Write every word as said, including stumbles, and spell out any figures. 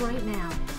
right now.